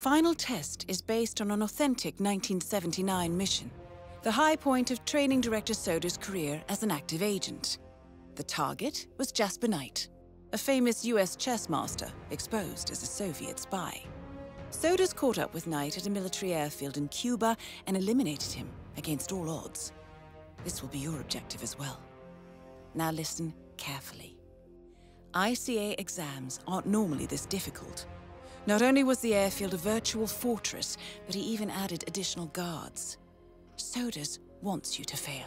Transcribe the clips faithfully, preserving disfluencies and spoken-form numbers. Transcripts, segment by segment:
Final test is based on an authentic nineteen seventy-nine mission, the high point of training director Soders' career as an active agent. The target was Jasper Knight, a famous U S chess master exposed as a Soviet spy. Soders caught up with Knight at a military airfield in Cuba and eliminated him against all odds. This will be your objective as well. Now listen carefully. I C A exams aren't normally this difficult. Not only was the airfield a virtual fortress, but he even added additional guards. Soders wants you to fail.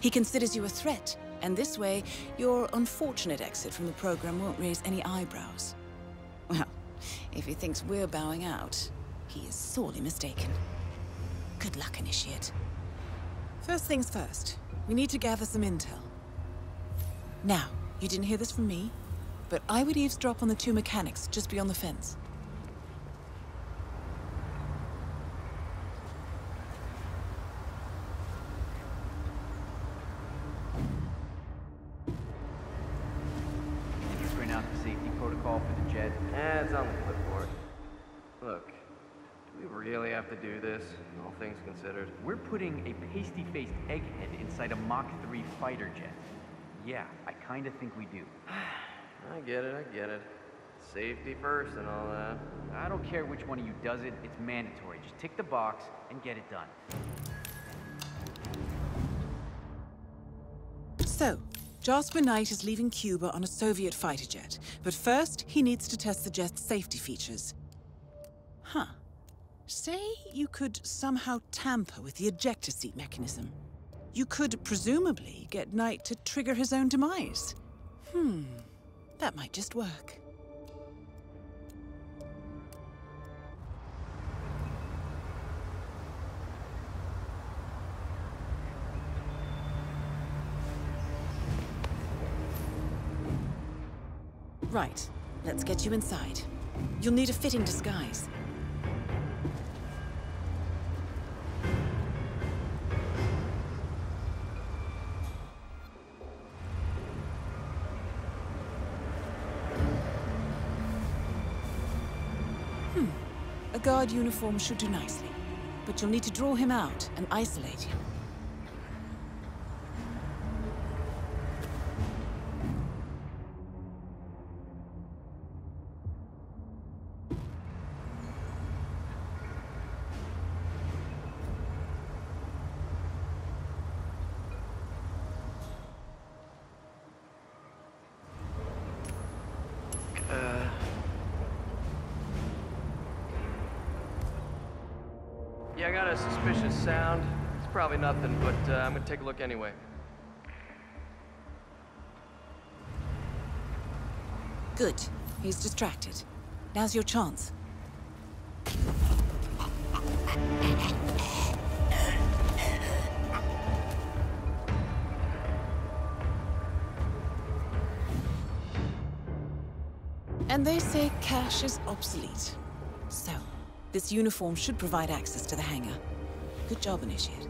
He considers you a threat, and this way, your unfortunate exit from the program won't raise any eyebrows. Well, if he thinks we're bowing out, he is sorely mistaken. Good luck, Initiate. First things first, we need to gather some intel. Now, you didn't hear this from me, but I would eavesdrop on the two mechanics just beyond the fence. Have to do this, all things considered. We're putting a pasty-faced egghead inside a Mach three fighter jet. Yeah, I kinda think we do. I get it, I get it. Safety first and all that. I don't care which one of you does it, it's mandatory. Just tick the box and get it done. So, Jasper Knight is leaving Cuba on a Soviet fighter jet, but first he needs to test the jet's safety features. Huh. Say you could somehow tamper with the ejector seat mechanism. You could presumably get Knight to trigger his own demise. Hmm, that might just work. Right, let's get you inside. You'll need a fitting disguise. A guard uniform should do nicely, but you'll need to draw him out and isolate him. Yeah, I got a suspicious sound. It's probably nothing, but uh, I'm gonna take a look anyway. Good. He's distracted. Now's your chance. And they say cash is obsolete. So, this uniform should provide access to the hangar. Good job, Initiate.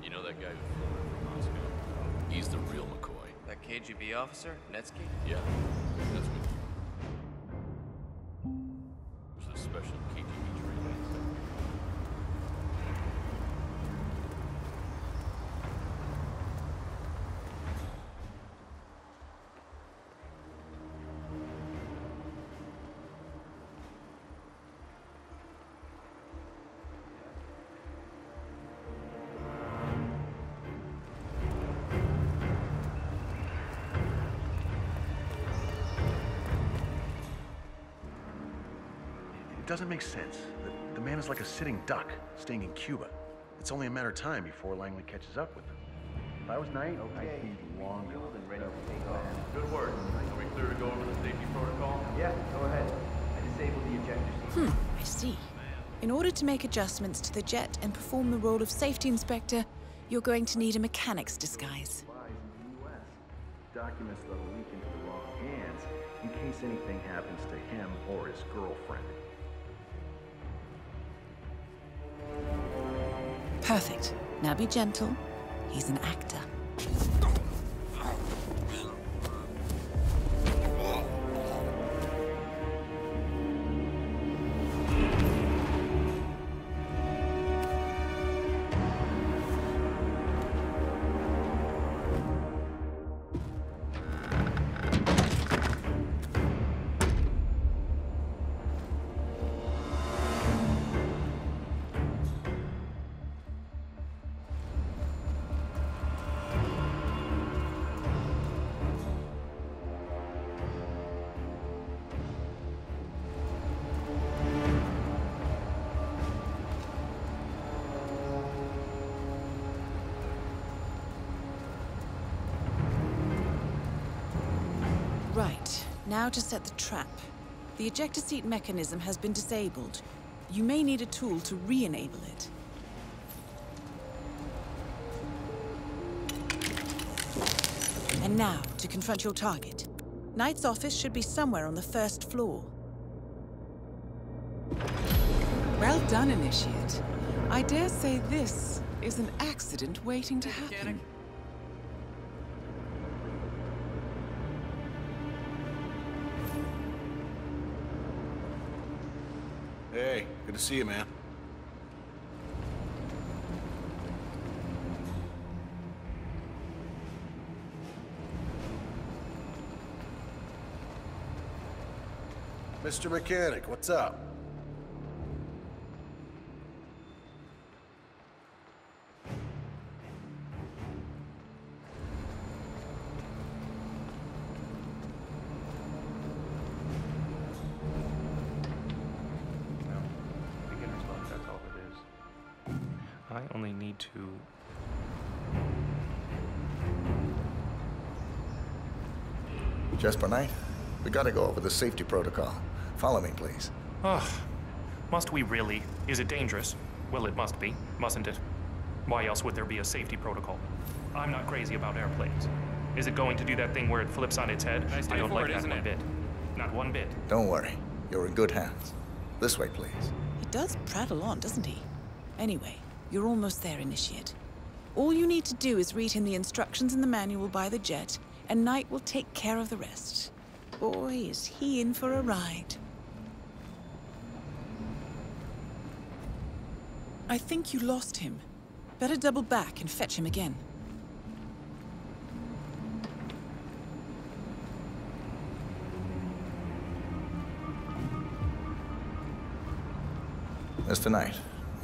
You know that guy who flew in from Moscow? He's the real McCoy. That K G B officer? Netsky? Yeah, that's me. There's a special K G B training. It doesn't make sense. The, the man is like a sitting duck, staying in Cuba. It's only a matter of time before Langley catches up with them. If I was Knight, okay. I'd be long gone and ready to take off. Good work. Are we clear to go over the safety protocol? Yeah, go ahead. I disabled the ejector seat. Hmm, I see. In order to make adjustments to the jet and perform the role of safety inspector, you're going to need a mechanic's disguise. Documents that'll leak into the wrong hands in case anything happens to him or his girlfriend. Perfect. Now be gentle. He's an actor. Now to set the trap. The ejector seat mechanism has been disabled. You may need a tool to re-enable it. And now to confront your target. Knight's office should be somewhere on the first floor. Well done, Initiate. I dare say this is an accident waiting to happen. Hey, good to see you, man. Mister Mechanic, what's up? To Jasper Knight, we gotta go over the safety protocol. Follow me, please. Ugh. Oh, must we really? Is it dangerous? Well, it must be, mustn't it? Why else would there be a safety protocol? I'm not crazy about airplanes. Is it going to do that thing where it flips on its head? Nice I don't like it, that one it? bit. Not one bit. Don't worry. You're in good hands. This way, please. He does prattle on, doesn't he? Anyway. You're almost there, Initiate. All you need to do is read him the instructions in the manual by the jet, and Knight will take care of the rest. Boy, is he in for a ride. I think you lost him. Better double back and fetch him again. Mister Knight.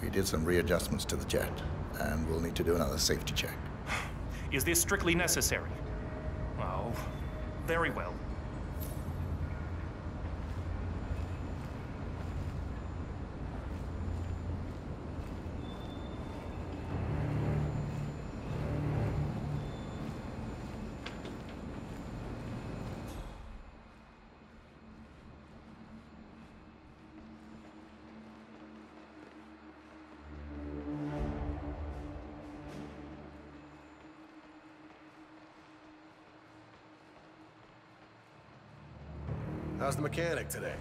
We did some readjustments to the jet, and we'll need to do another safety check. Is this strictly necessary? Oh, very well. How's the mechanic today?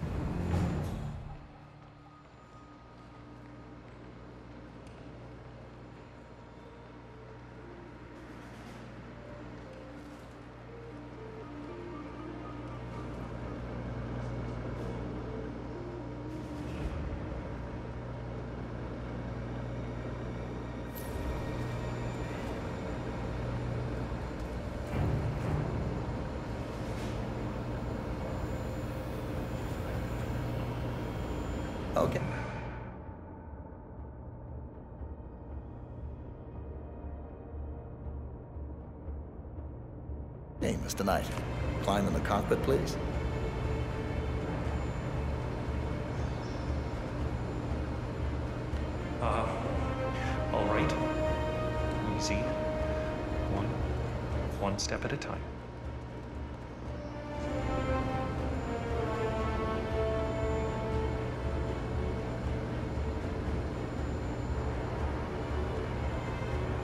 Okay. Hey, Mister Knight. Climb in the cockpit, please. Uh, all right. one step at a time.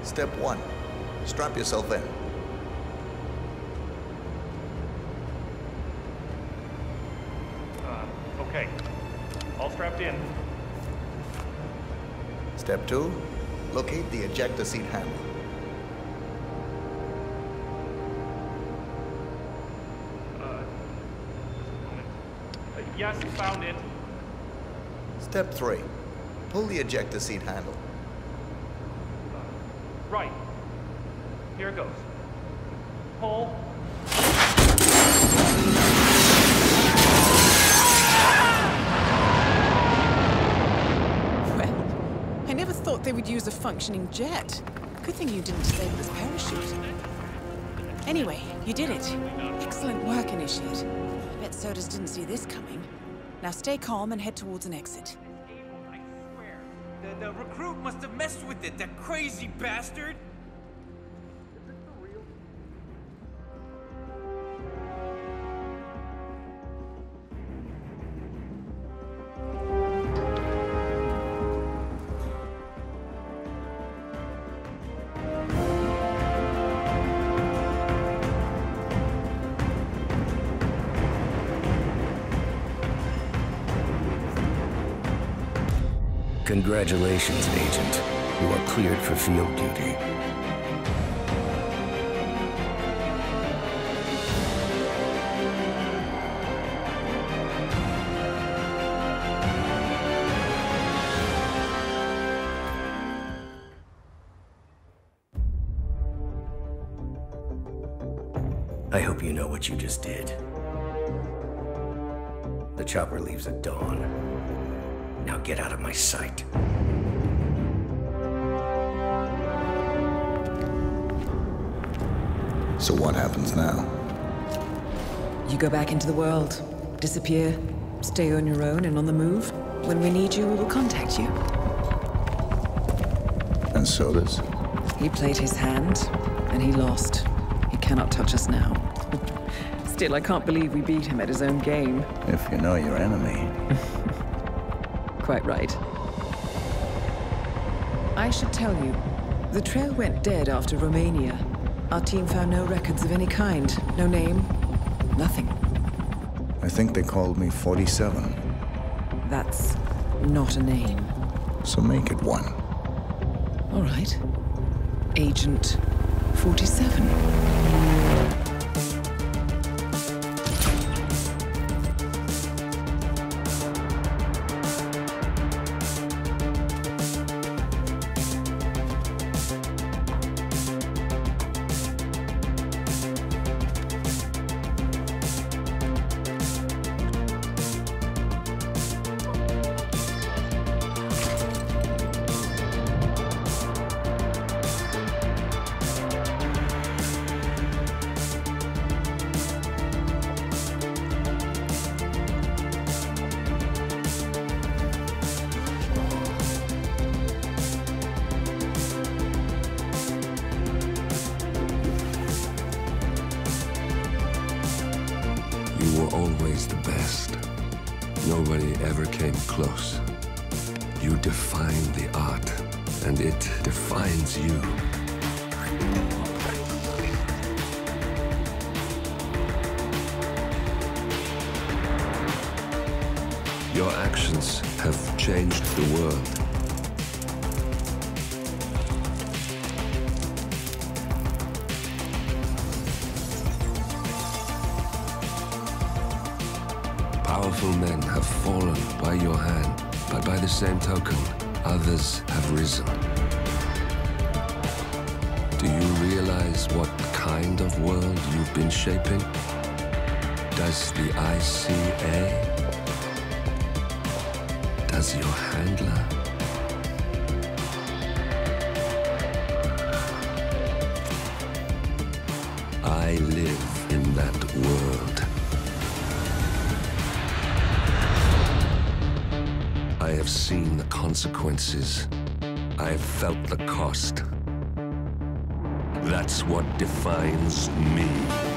Step one, strap yourself in. Uh, okay, all strapped in. Step two, locate the ejector seat handle. Uh, yes, found it. Step three, pull the ejector seat handle. Right. Here it goes. Pull. Well, I never thought they would use a functioning jet. Good thing you didn't save this parachute. Anyway, you did it. Excellent work, Initiate. I bet Soders didn't see this coming. Now stay calm and head towards an exit. The recruit must have messed with it, that crazy bastard! Is this for real? Congratulations, Agent. You are cleared for field duty. I hope you know what you just did. The chopper leaves at dawn. Now get out of my sight. So what happens now? You go back into the world, disappear, stay on your own and on the move. When we need you, we will contact you. And Soders? He played his hand, and he lost. He cannot touch us now. Still, I can't believe we beat him at his own game. If you know your enemy. Quite right. I should tell you, the trail went dead after Romania. Our team found no records of any kind, no name, nothing. I think they called me forty-seven. That's not a name. So make it one. All right. Agent forty-seven. Your actions have changed the world. Powerful men have fallen by your hand, but by the same token, others have risen. Do you realize what kind of world you've been shaping? Does the I C A? As your handler. I live in that world. I have seen the consequences. I have felt the cost. That's what defines me.